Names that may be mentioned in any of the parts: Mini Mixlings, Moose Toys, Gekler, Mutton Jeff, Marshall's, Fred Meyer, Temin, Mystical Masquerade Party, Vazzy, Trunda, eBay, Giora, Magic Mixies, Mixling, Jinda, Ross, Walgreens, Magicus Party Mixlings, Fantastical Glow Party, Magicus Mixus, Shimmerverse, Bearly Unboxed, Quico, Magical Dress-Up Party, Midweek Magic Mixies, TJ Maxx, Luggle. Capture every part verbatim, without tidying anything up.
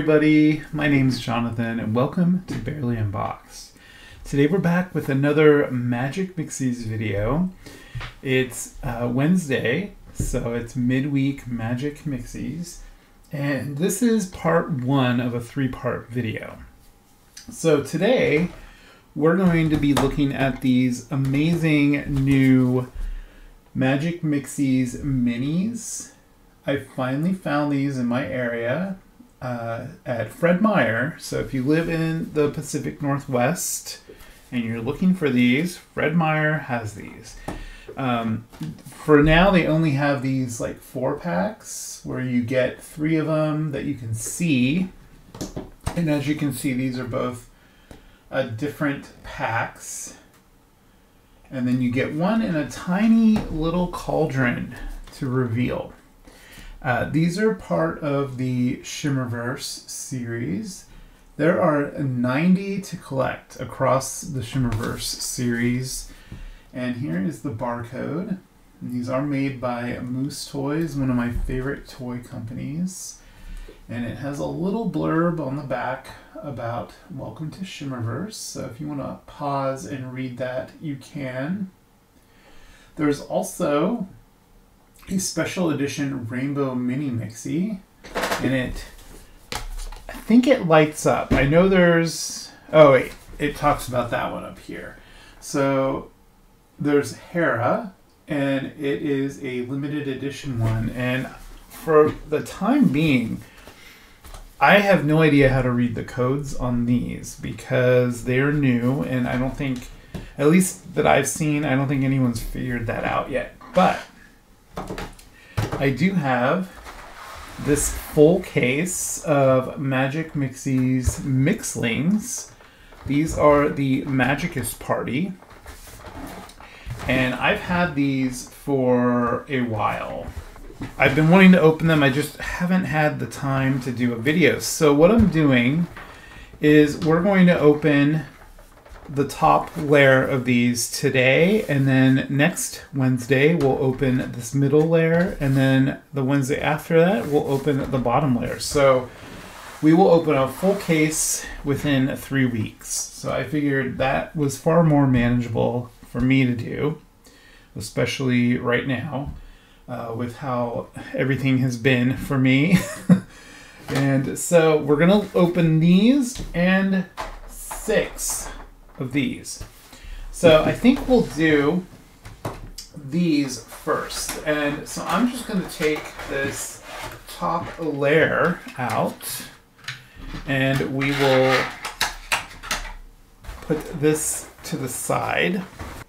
everybody, my name's Jonathan and welcome to Bearly Unboxed. Today we're back with another Magic Mixies video. It's uh, Wednesday, so it's Midweek Magic Mixies, and this is part one of a three-part video. So today we're going to be looking at these amazing new Magic Mixies minis. I finally found these in my area uh, at Fred Meyer. So if you live in the Pacific Northwest and you're looking for these, Fred Meyer has these. Um, for now, they only have these like four packs where you get three of them that you can see. And as you can see, these are both uh, different packs. And then you get one in a tiny little cauldron to reveal. Uh, these are part of the Shimmerverse series. There are ninety to collect across the Shimmerverse series. And here is the barcode. And these are made by Moose Toys, one of my favorite toy companies. And it has a little blurb on the back about welcome to Shimmerverse. So if you want to pause and read that, you can. There's also a special edition rainbow mini mixie, and it I think it lights up. I know there's oh wait it talks about that one up here. So there's Hera, and it is a limited edition one, and for the time being I have no idea how to read the codes on these because they're new, and I don't think, at least that I've seen, I don't think anyone's figured that out yet. But I do have this full case of Magic Mixies Mixlings. These are the Magicus Party. And I've had these for a while. I've been wanting to open them. I just haven't had the time to do a video. So what I'm doing is we're going to open the top layer of these today, and then next Wednesday we'll open this middle layer, and then the Wednesday after that we'll open the bottom layer. So we will open a full case within three weeks. So I figured that was far more manageable for me to do, especially right now uh, with how everything has been for me. And so we're gonna open these and six of these. So I think we'll do these first. And so I'm just going to take this top layer out, and we will put this to the side.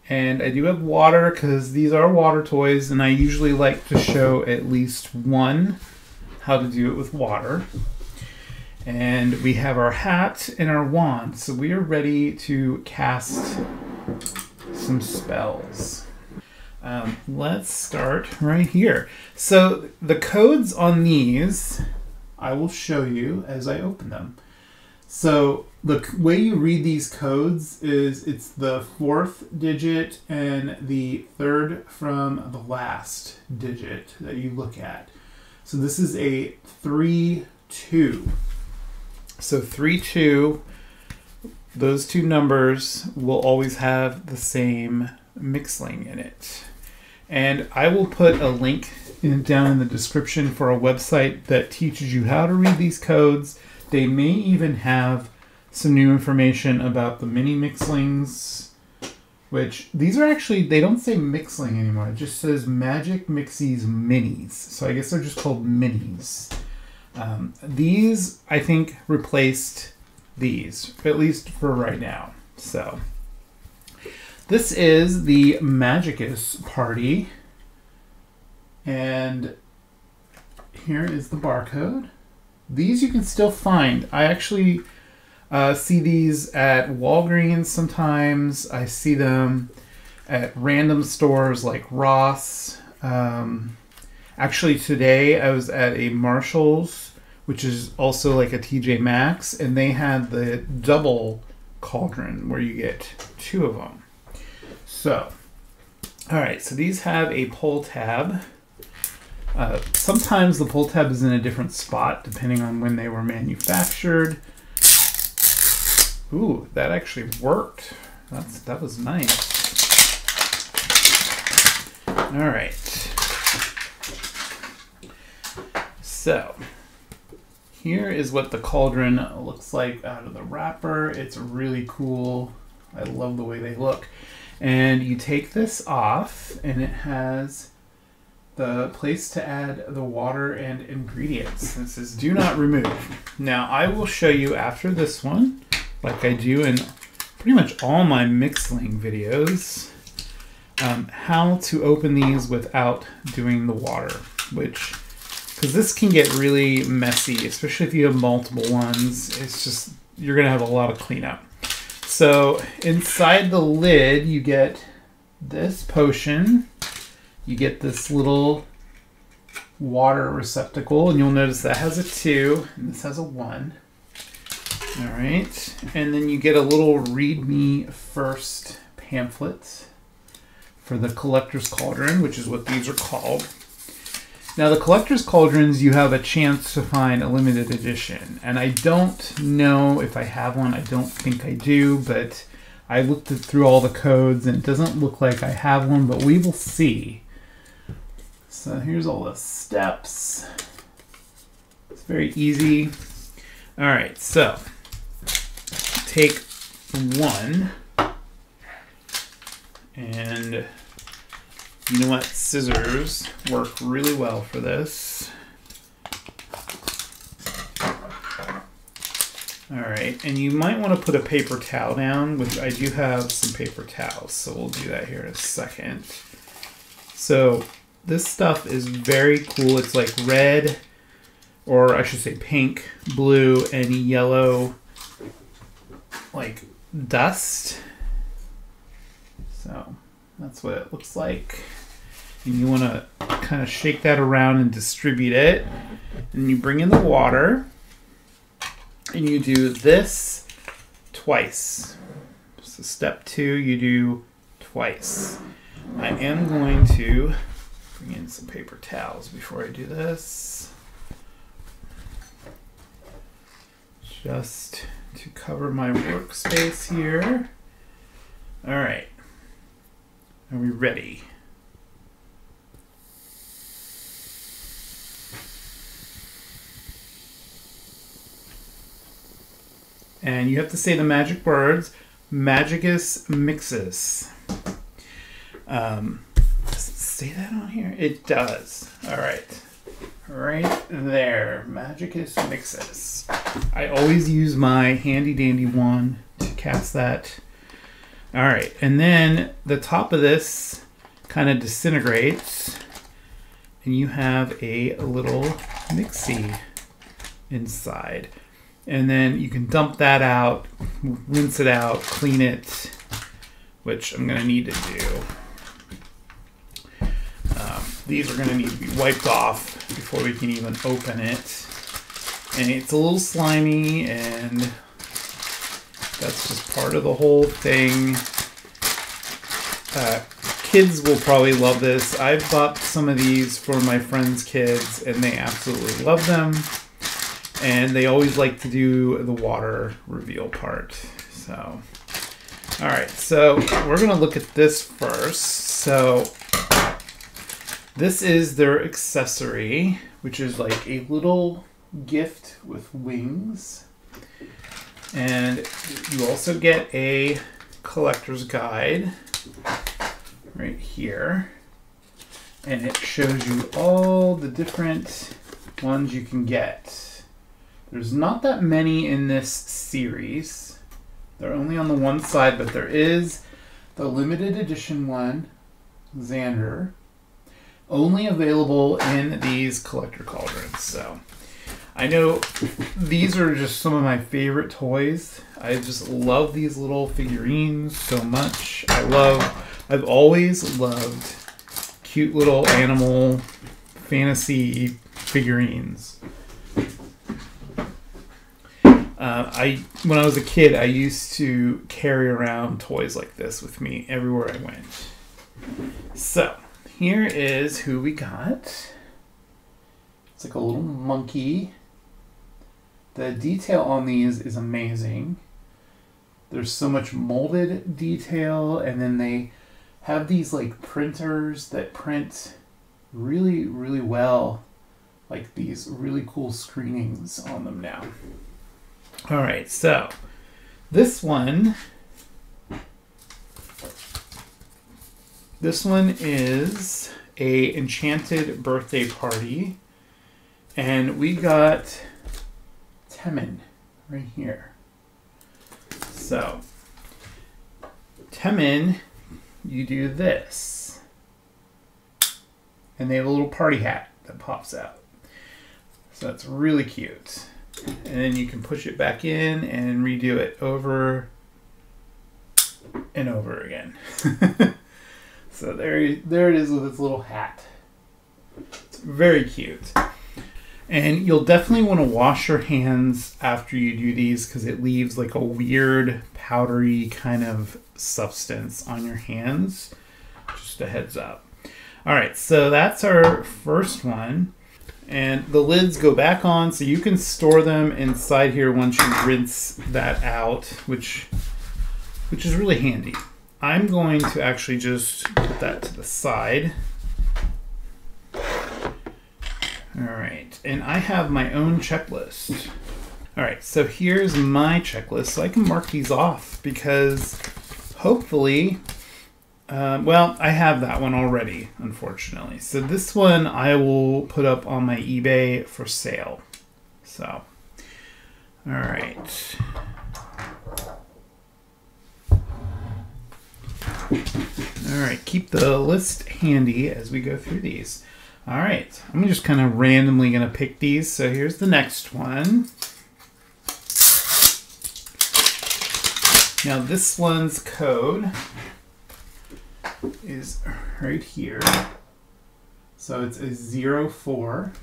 And I do have water because these are water toys, and I usually like to show at least one how to do it with water. And we have our hat and our wand, so we are ready to cast some spells. Um, let's start right here. So the codes on these, I will show you as I open them. So the way you read these codes is it's the fourth digit and the third from the last digit that you look at. So this is a three, two. So three, two, those two numbers will always have the same mixling in it. And I will put a link in, down in the description for a website that teaches you how to read these codes. They may even have some new information about the mini mixlings, which these are actually, they don't say mixling anymore. It just says Magic Mixies Minis. So I guess they're just called minis. Um, these, I think, replaced these, at least for right now. So, this is the Magicus Party, and here is the barcode. These you can still find. I actually uh, see these at Walgreens sometimes. I see them at random stores like Ross. Um, Actually, today I was at a Marshall's, which is also like a T J Maxx, and they had the double cauldron where you get two of them. So, all right, so these have a pull tab, Uh, sometimes the pull tab is in a different spot depending on when they were manufactured. Ooh, that actually worked. That's, that was nice. All right. So here is what the cauldron looks like out of the wrapper. It's really cool. I love the way they look. And you take this off and it has the place to add the water and ingredients. This is do not remove. Now I will show you after this one, like I do in pretty much all my Mixling videos, um, how to open these without doing the water, which, because this can get really messy, especially if you have multiple ones. It's just, you're gonna have a lot of cleanup. So inside the lid, you get this potion. You get this little water receptacle, and you'll notice that has a two, and this has a one. All right, and then you get a little read me first pamphlet for the Collector's Cauldron, which is what these are called. Now the Collector's Cauldrons, you have a chance to find a limited edition, and I don't know if I have one. I don't think I do, but I looked through all the codes and it doesn't look like I have one, but we will see. So here's all the steps. It's very easy. All right, so take one, and you know what? Scissors work really well for this. All right, and you might want to put a paper towel down, which I do have some paper towels, so we'll do that here in a second. So this stuff is very cool. It's like red, or I should say pink, blue, and yellow, like dust. So that's what it looks like. And you want to kind of shake that around and distribute it. And you bring in the water, and you do this twice. So step two, you do twice. I am going to bring in some paper towels before I do this, just to cover my workspace here. All right, are we ready? And you have to say the magic words, Magicus Mixus. Um, does it say that on here? It does. All right. Right there, Magicus Mixus. I always use my handy dandy wand to cast that. All right, and then the top of this kind of disintegrates, and you have a little mixie inside. And then you can dump that out, rinse it out, clean it, which I'm gonna need to do. These are going to need to be wiped off before we can even open it. And it's a little slimy, and that's just part of the whole thing. Uh, kids will probably love this. I've bought some of these for my friends' kids, and they absolutely love them. And they always like to do the water reveal part. So, all right, so we're going to look at this first. So, this is their accessory, which is like a little gift with wings. And you also get a collector's guide right here. And it shows you all the different ones you can get. There's not that many in this series. They're only on the one side, but there is the limited edition one, Xander, only available in these collector cauldrons. So I know these are just some of my favorite toys. I just love these little figurines so much. I love, I've always loved cute little animal fantasy figurines. Uh, I, when I was a kid, I used to carry around toys like this with me everywhere I went. So, here is who we got. It's like a little monkey. The detail on these is amazing. There's so much molded detail, and then they have these like printers that print really, really well, like these really cool screenings on them now. All right, so this one, this one is a enchanted birthday party, and we got Temin right here. So Temin, you do this, and they have a little party hat that pops out. So that's really cute. And then you can push it back in and redo it over and over again. So there, there it is with its little hat. It's very cute. And you'll definitely want to wash your hands after you do these, because it leaves like a weird powdery kind of substance on your hands. Just a heads up. All right, so that's our first one. And the lids go back on, so you can store them inside here once you rinse that out, which, which is really handy. I'm going to actually just put that to the side. All right, and I have my own checklist. All right, so here's my checklist. So I can mark these off because hopefully, uh, well, I have that one already, unfortunately. So this one I will put up on my eBay for sale. So, all right. All right, keep the list handy as we go through these. All right, I'm just kind of randomly going to pick these. So here's the next one. Now this one's code is right here. So it's a zero four.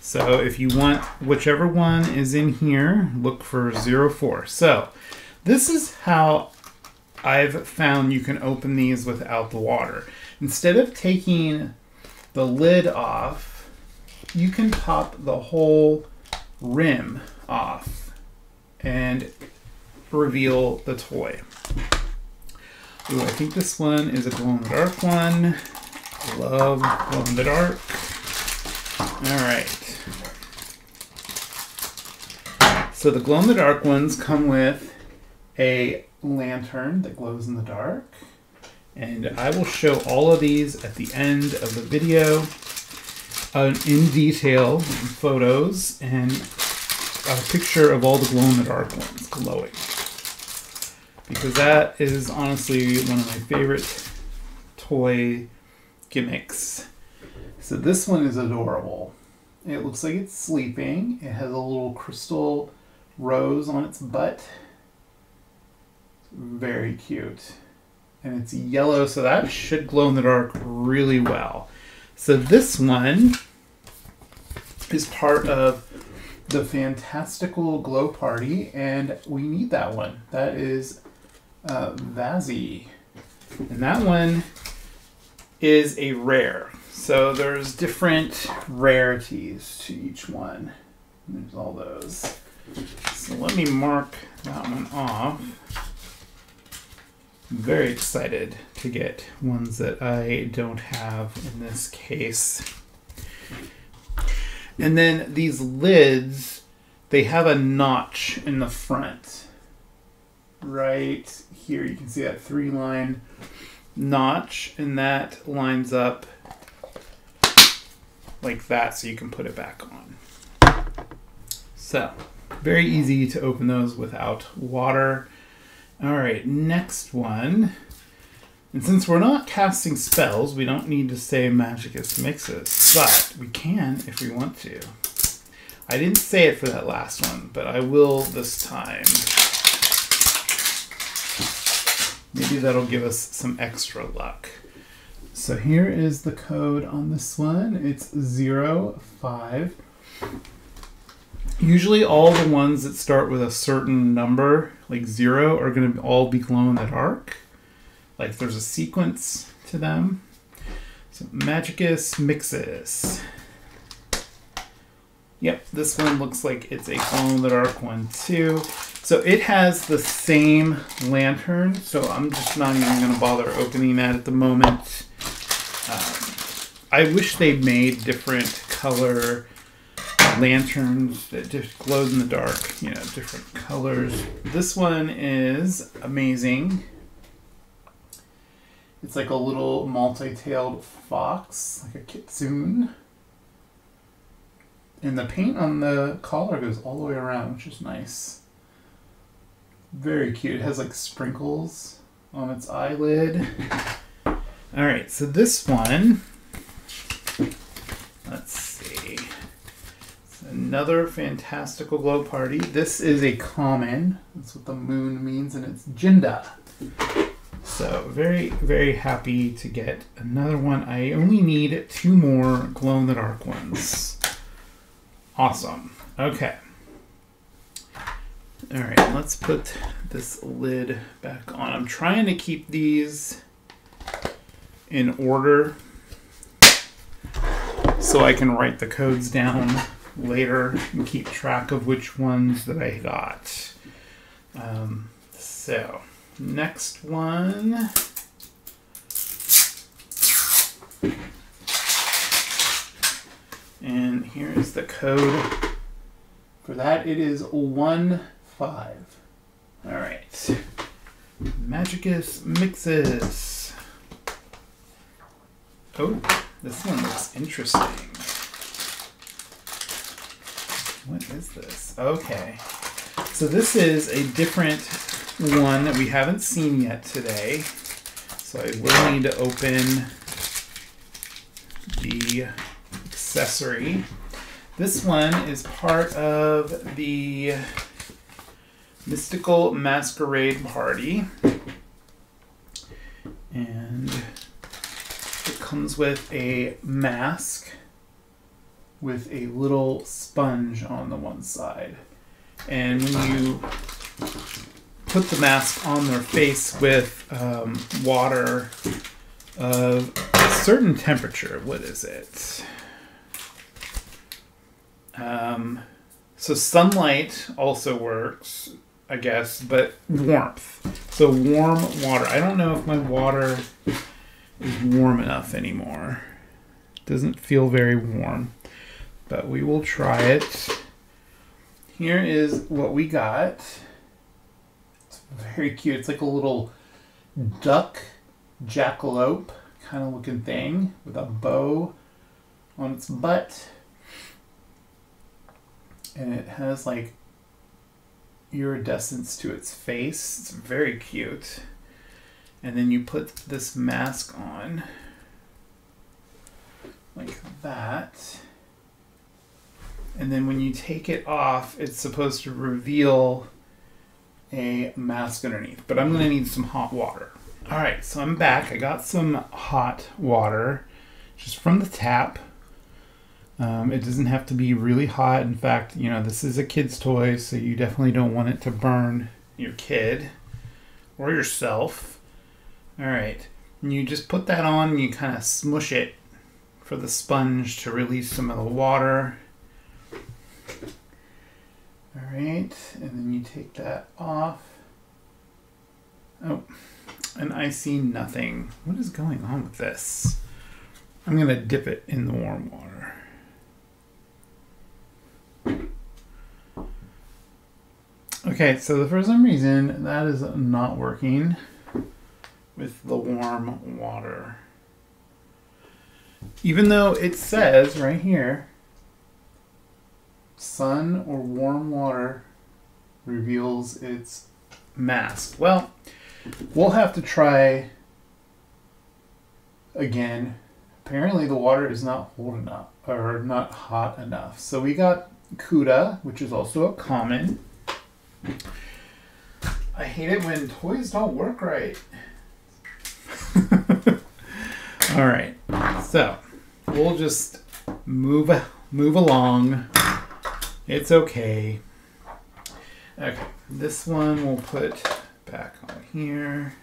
So if you want whichever one is in here, look for zero four. So this is how I've found you can open these without the water. Instead of taking the lid off, you can pop the whole rim off and reveal the toy. Ooh, I think this one is a glow-in-the-dark one. I love glow-in-the-dark. All right. So the glow-in-the-dark ones come with a lantern that glows in the dark. And I will show all of these at the end of the video uh, in detail, photos, and a picture of all the glow-in-the-dark ones glowing. Because that is honestly one of my favorite toy gimmicks. So this one is adorable. It looks like it's sleeping. It has a little crystal rose on its butt. It's very cute. And it's yellow, so that should glow in the dark really well. So this one is part of the Fantastical Glow Party, and we need that one. That is uh, Vazzy. And that one is a rare. So there's different rarities to each one. And there's all those. So let me mark that one off. Very excited to get ones that I don't have in this case. And then these lids, they have a notch in the front. Right here, you can see that three line notch, and that lines up like that, so you can put it back on. So, very easy to open those without water. All right, next one. And since we're not casting spells, we don't need to say Magicus Mixus, but we can if we want to. I didn't say it for that last one, but I will this time. Maybe that'll give us some extra luck. So here is the code on this one. It's zero five. Usually all the ones that start with a certain number, like zero, are going to all be glow in the dark. Like there's a sequence to them. So Magicus Mixus. Yep, this one looks like it's a glow in the dark one too. So it has the same lantern, so I'm just not even going to bother opening that at the moment. Um, I wish they made different color lanterns that just glowed in the dark, you know, different colors. This one is amazing. It's like a little multi-tailed fox, like a kitsune. And the paint on the collar goes all the way around, which is nice. Very cute. It has like sprinkles on its eyelid. All right, so this one, let's see. It's another Fantastical Glow Party. This is a common. That's what the moon means, and it's Jinda. So very, very happy to get another one. I only need two more glow-in-the-dark ones. Awesome. Okay. All right, let's put this lid back on. I'm trying to keep these in order so I can write the codes down later and keep track of which ones that I got. Um, so, next one. And here is the code for that. It is one five. All right. Magicus Mixus. Oh, this one looks interesting. What is this? Okay. So this is a different one that we haven't seen yet today. So I will need to open the accessory. This one is part of the Mystical Masquerade Party, and it comes with a mask with a little sponge on the one side, and when you put the mask on their face with um, water of a certain temperature, what is it? Um, so sunlight also works, I guess, but warmth. So warm water. I don't know if my water is warm enough anymore. It doesn't feel very warm, but we will try it. Here is what we got. It's very cute. It's like a little duck jackalope kind of looking thing with a bow on its butt. And it has like iridescence to its face. It's very cute. And then you put this mask on like that. And then when you take it off, it's supposed to reveal a mask underneath. But I'm gonna need some hot water. All right, so I'm back. I got some hot water just from the tap. Um, it doesn't have to be really hot. In fact, you know, this is a kid's toy, so you definitely don't want it to burn your kid or yourself. All right. And you just put that on and you kind of smush it for the sponge to release some of the water. All right. And then you take that off. Oh, and I see nothing. What is going on with this? I'm going to dip it in the warm water. Okay, so for some reason, that is not working with the warm water. Even though it says right here, sun or warm water reveals its mask. Well, we'll have to try again. Apparently the water is not cold enough, or not hot enough. So we got Cuda, which is also a common. I hate it when toys don't work right. All right, so we'll just move move along. It's okay. Okay, this one we'll put back on here.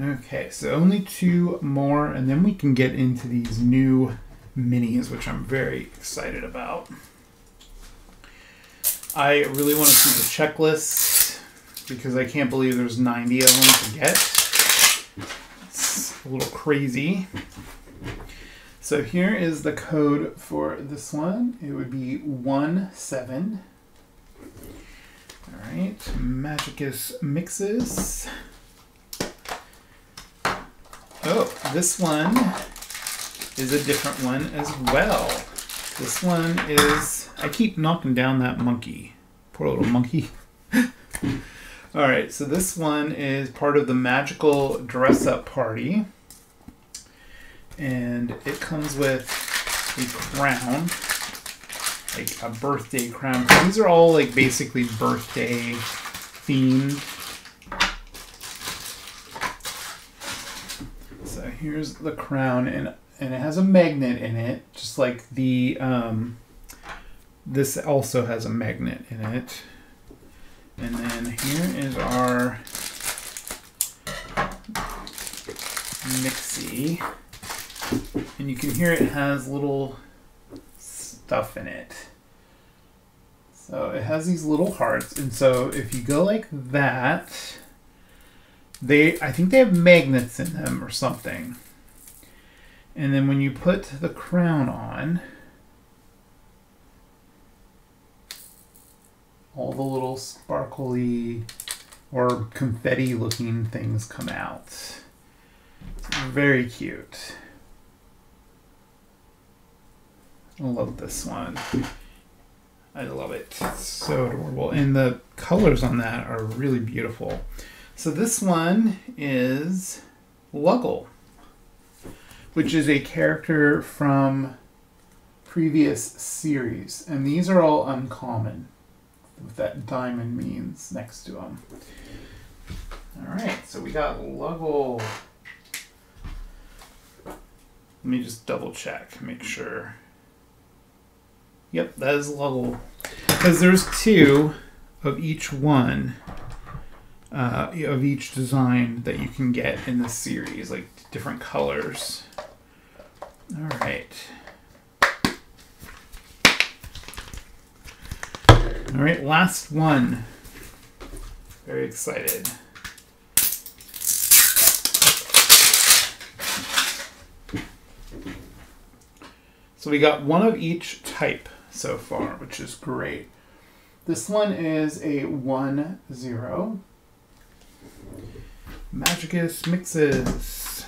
Okay, so only two more, and then we can get into these new minis, which I'm very excited about. I really want to see the checklist because I can't believe there's ninety of them to get. It's a little crazy. So here is the code for this one. It would be one seven. All right, Magicus Mixus. Oh, this one is a different one as well. This one is, I keep knocking down that monkey. Poor little monkey. All right, so this one is part of the Magical Dress-Up Party. And it comes with a crown, like a birthday crown. These are all like basically birthday themed. So here's the crown, and and it has a magnet in it, just like the um this also has a magnet in it. And then here is our Mixie, and you can hear it has little stuff in it. So it has these little hearts, and so if you go like that, they I think they have magnets in them or something. And then when you put the crown on, all the little sparkly or confetti looking things come out. Very cute. I love this one. I love it. It's so adorable. And the colors on that are really beautiful. So this one is Luggle, which is a character from previous series. And these are all uncommon, with that diamond means next to them. All right, so we got Luggle. Let me just double check, make sure. Yep, that is Luggle. Because there's two of each one, uh, of each design that you can get in this series, like different colors. All right. All right, last one. Very excited. So we got one of each type so far, which is great. This one is a one zero. Magicus Mixes.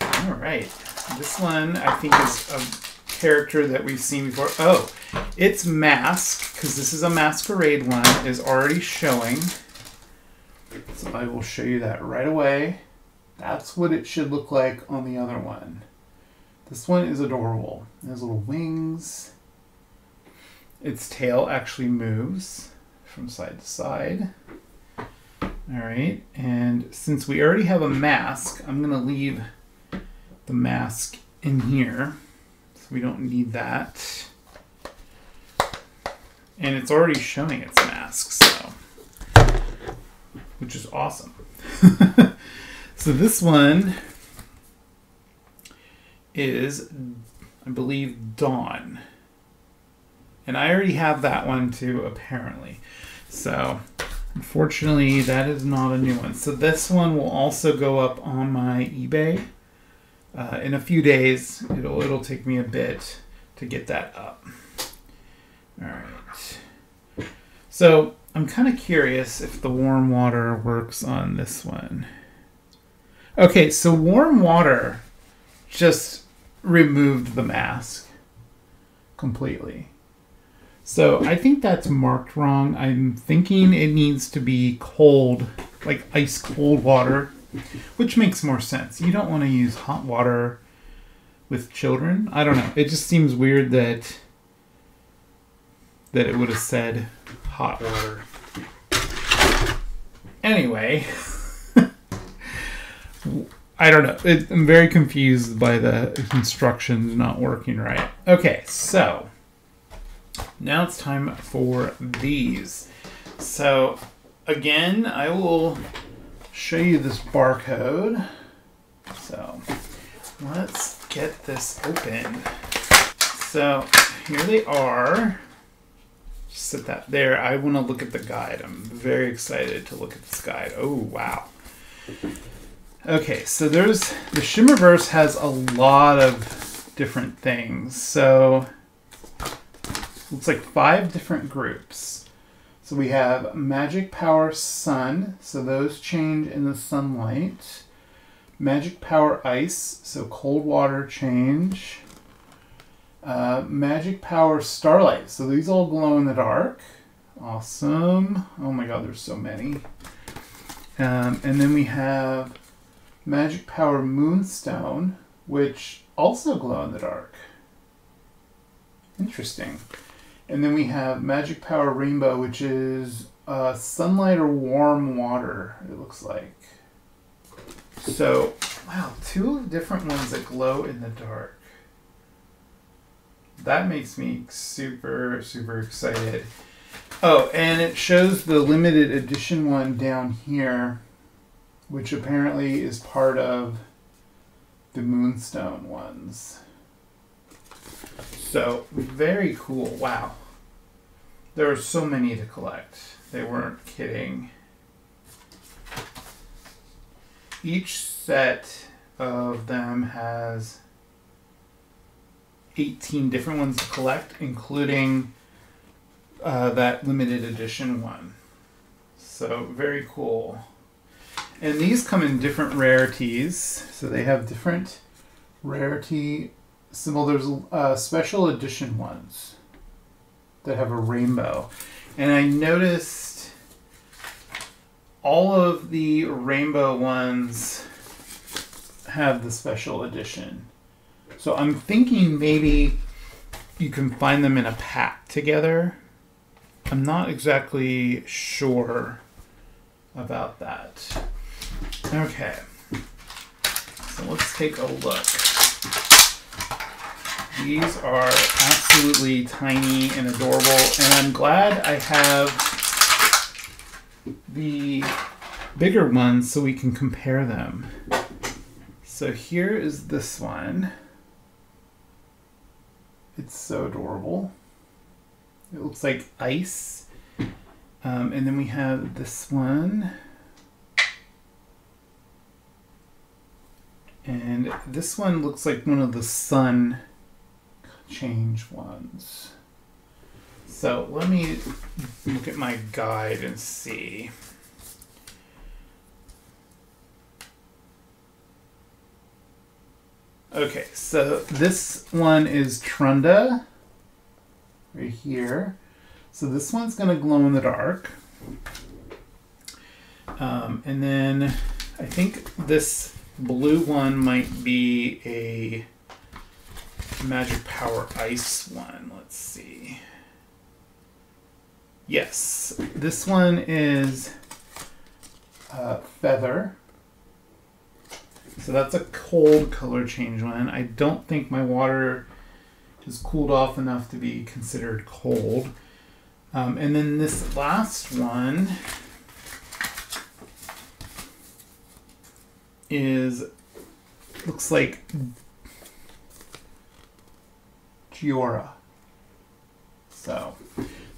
All right, this one I think is a character that we've seen before. Oh, its mask, because this is a masquerade one, is already showing. So I will show you that right away. That's what it should look like on the other one. This one is adorable. It has little wings. Its tail actually moves from side to side. All right, and since we already have a mask, I'm gonna leave the mask in here, so we don't need that. And it's already showing its mask, so, which is awesome. So this one is, I believe, Dawn. And I already have that one too, apparently. So, unfortunately, that is not a new one. So this one will also go up on my eBay uh, in a few days. It'll, it'll take me a bit to get that up. All right. So I'm kind of curious if the warm water works on this one. Okay, so warm water just removed the mask completely. So I think that's marked wrong. I'm thinking it needs to be cold, like ice cold water, which makes more sense. You don't want to use hot water with children. I don't know. It just seems weird that that it would have said hot water. Anyway, I don't know. It, I'm very confused by the instructions not working right. Okay, so now it's time for these. So again, I will show you this barcode. So let's get this open. So here they are. Just sit that there. I want to look at the guide. I'm very excited to look at this guide. Oh, wow. Okay, so there's the Shimmerverse has a lot of different things. So it's like five different groups. So we have Magic Power Sun, so those change in the sunlight. Magic Power Ice, so cold water change. Uh, Magic Power Starlight, so these all glow in the dark. Awesome. Oh my god, there's so many. Um, and then we have Magic Power Moonstone, which also glow in the dark. Interesting. And then we have Magic Power Rainbow, which is uh, sunlight or warm water, it looks like. So, wow, two different ones that glow in the dark. That makes me super, super excited. Oh, and it shows the limited edition one down here, which apparently is part of the Moonstone ones. So, very cool. Wow. There are so many to collect. They weren't kidding. Each set of them has eighteen different ones to collect, including uh, that limited edition one. So, very cool. And these come in different rarities. So, they have different rarity symbol. There's uh, special edition ones that have a rainbow, and I noticed all of the rainbow ones have the special edition, so I'm thinking maybe you can find them in a pack together. I'm not exactly sure about that. Okay, so let's take a look. These are absolutely tiny and adorable, and I'm glad I have the bigger ones so we can compare them. So here is this one. It's so adorable. It looks like ice. Um, and then we have this one. And this one looks like one of the sun change ones. So let me look at my guide and see. Okay, so this one is Trunda right here. So this one's gonna glow in the dark. Um, and then I think this blue one might be a Magic Power Ice one. Let's see. Yes, this one is uh, Feather. So that's a cold color change one. I don't think my water has cooled off enough to be considered cold. Um, and then this last one is, looks like Giora. So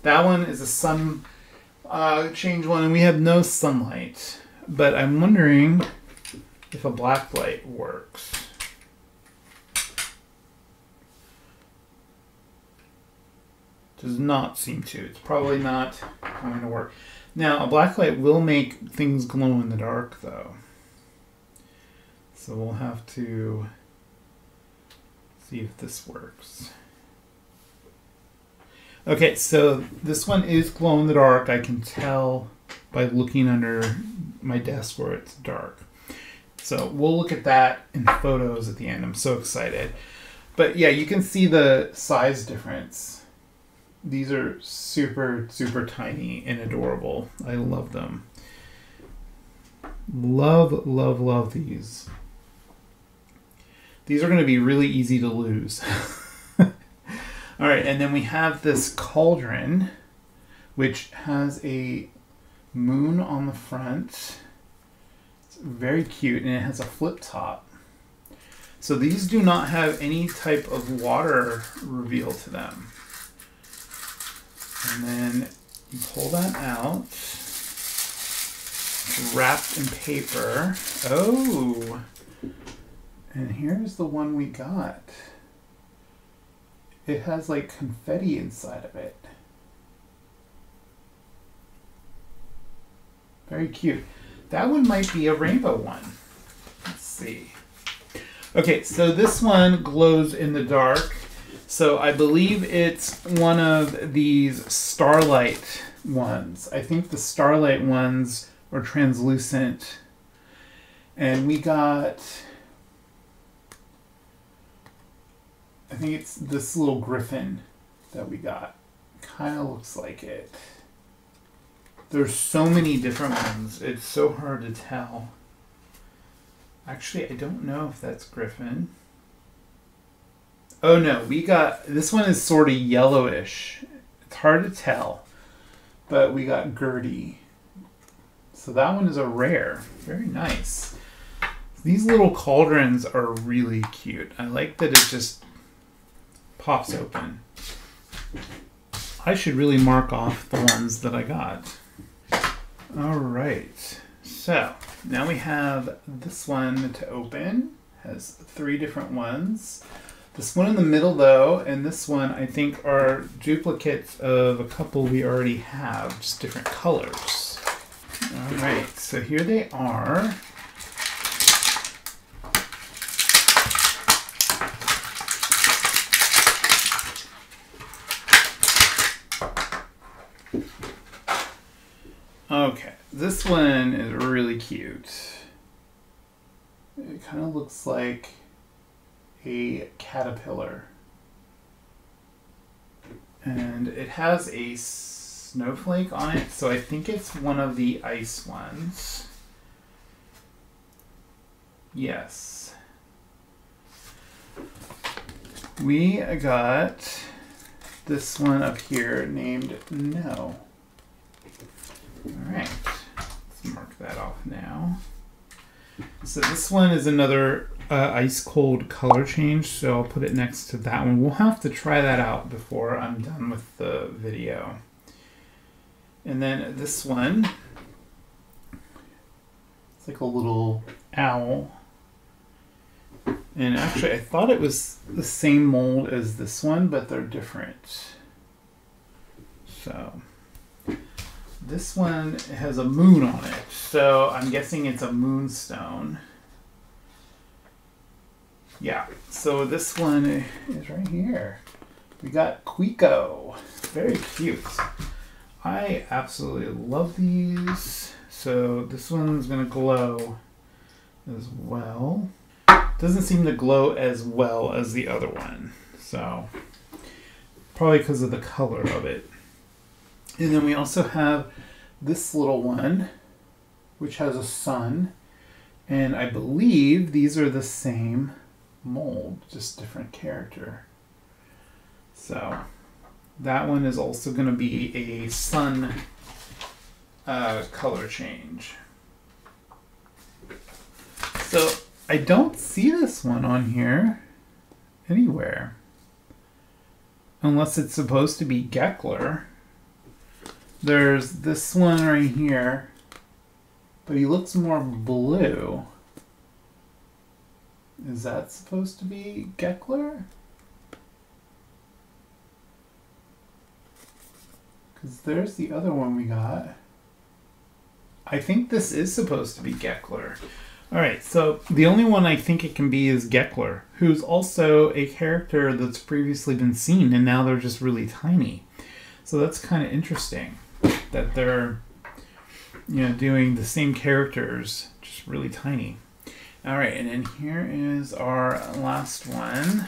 that one is a sun uh, change one, and we have no sunlight, but I'm wondering if a black light works. Does not seem to. It's probably not going to work. Now, a black light will make things glow in the dark though, so we'll have to see if this works. Okay, so this one is glow in the dark. I can tell by looking under my desk where it's dark. So we'll look at that in photos at the end. I'm so excited. But yeah, you can see the size difference. These are super, super tiny and adorable. I love them. Love, love, love these. These are going to be really easy to lose. All right, and then we have this cauldron, which has a moon on the front. It's very cute, and it has a flip top. So these do not have any type of water reveal to them. And then you pull that out, wrapped in paper. Oh, and here's the one we got. It has like confetti inside of it. Very cute. That one might be a rainbow one. Let's see. Okay, so this one glows in the dark. So I believe it's one of these starlight ones. I think the starlight ones are translucent. And we got, I think it's this little griffin that we got. Kind of looks like it. There's so many different ones. It's so hard to tell. Actually, I don't know if that's griffin. Oh no, we got, this one is sort of yellowish. It's hard to tell, but we got Gertie. So that one is a rare, very nice. These little cauldrons are really cute. I like that it just pops open. I should really mark off the ones that I got. All right, so now we have this one to open. It has three different ones. This one in the middle though, and this one I think are duplicates of a couple we already have, just different colors. All right, so here they are. Okay, this one is really cute. It kind of looks like a caterpillar. And it has a snowflake on it, so I think it's one of the ice ones. Yes. We got this one up here named No. Alright, let's mark that off now. So this one is another uh, ice cold color change, so I'll put it next to that one. We'll have to try that out before I'm done with the video. And then this one, it's like a little owl. And actually I thought it was the same mold as this one, but they're different. So this one has a moon on it, so I'm guessing it's a moonstone. Yeah, so this one is right here. We got Quico. Very cute. I absolutely love these. So this one's going to glow as well. Doesn't seem to glow as well as the other one. So probably because of the color of it. And then we also have this little one, which has a sun. And I believe these are the same mold, just different character. So that one is also going to be a sun uh, color change. So I don't see this one on here anywhere. Unless it's supposed to be Gekler. There's this one right here, but he looks more blue. Is that supposed to be Gekler? Because there's the other one we got. I think this is supposed to be Gekler. All right, so the only one I think it can be is Gekler, who's also a character that's previously been seen, and now they're just really tiny. So that's kind of interesting. That they're, you know, doing the same characters, just really tiny. All right, and then here is our last one.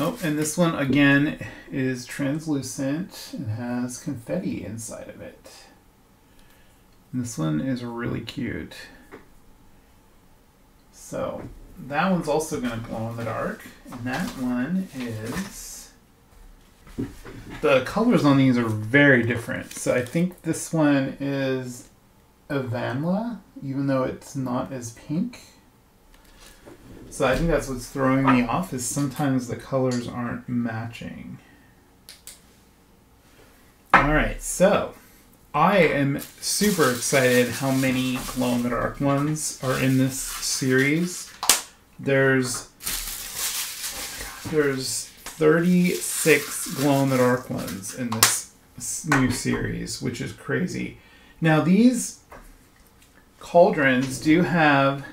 Oh, and this one again is translucent and has confetti inside of it. And this one is really cute. So that one's also going to glow in the dark, and that one is The colors on these are very different. So I think this one is Vanilla, even though it's not as pink. So I think that's what's throwing me off, is sometimes the colors aren't matching. Alright, so I am super excited how many glow-in-the-dark ones are in this series. There's there's thirty-six glow-in-the-dark ones in this new series, which is crazy. Now these cauldrons do have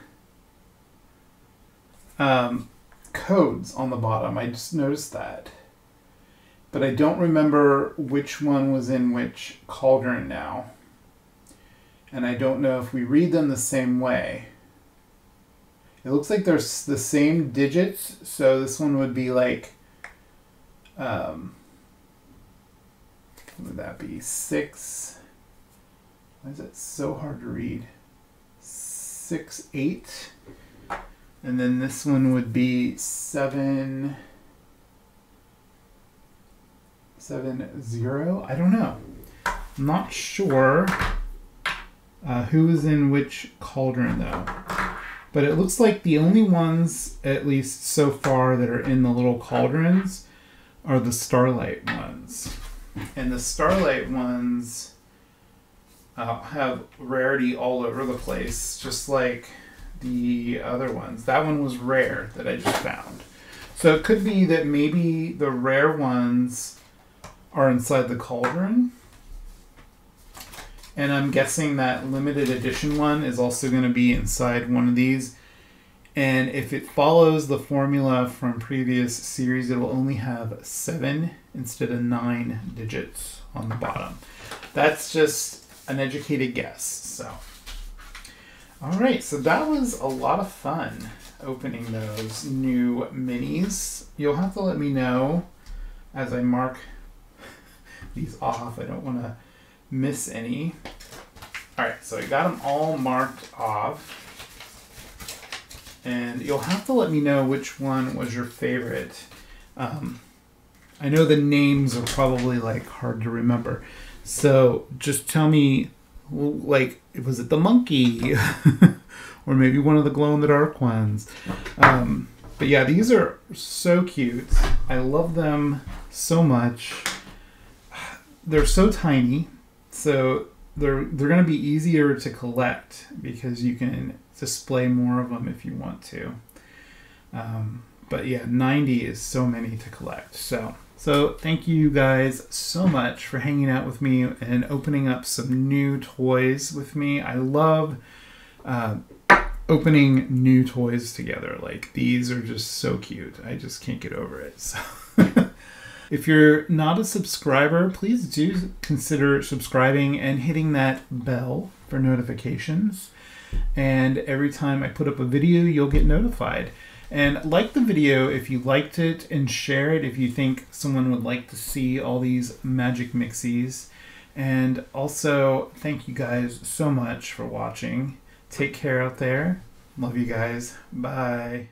um, codes on the bottom. I just noticed that. But I don't remember which one was in which cauldron now. And I don't know if we read them the same way. It looks like they're the same digits. So this one would be like, um, what would that be? Six. Why is it so hard to read? Six, eight. And then this one would be seven. Seven zero? I don't know. I'm not sure uh, who is in which cauldron though. But it looks like the only ones, at least so far, that are in the little cauldrons are the Starlight ones. And the Starlight ones uh, have rarity all over the place, just like the other ones. That one was rare that I just found. So it could be that maybe the rare ones are inside the cauldron. And I'm guessing that limited edition one is also going to be inside one of these. And if it follows the formula from previous series, it will only have seven instead of nine digits on the bottom. That's just an educated guess. So, all right, so that was a lot of fun opening those new minis. You'll have to let me know as I mark these off. I don't want to miss any. All right, so I got them all marked off. And you'll have to let me know which one was your favorite. Um, I know the names are probably like hard to remember. So just tell me, like, was it the monkey? Or maybe one of the glow-in-the-dark ones. Um, but yeah, these are so cute. I love them so much. They're so tiny, so they're they're going to be easier to collect because you can display more of them if you want to. Um, but yeah, ninety is so many to collect. So so thank you guys so much for hanging out with me and opening up some new toys with me. I love uh, opening new toys together. Like, these are just so cute. I just can't get over it. So. If you're not a subscriber, please do consider subscribing and hitting that bell for notifications. And every time I put up a video, you'll get notified. And like the video if you liked it, and share it if you think someone would like to see all these Magic Mixies. And also, thank you guys so much for watching. Take care out there. Love you guys. Bye.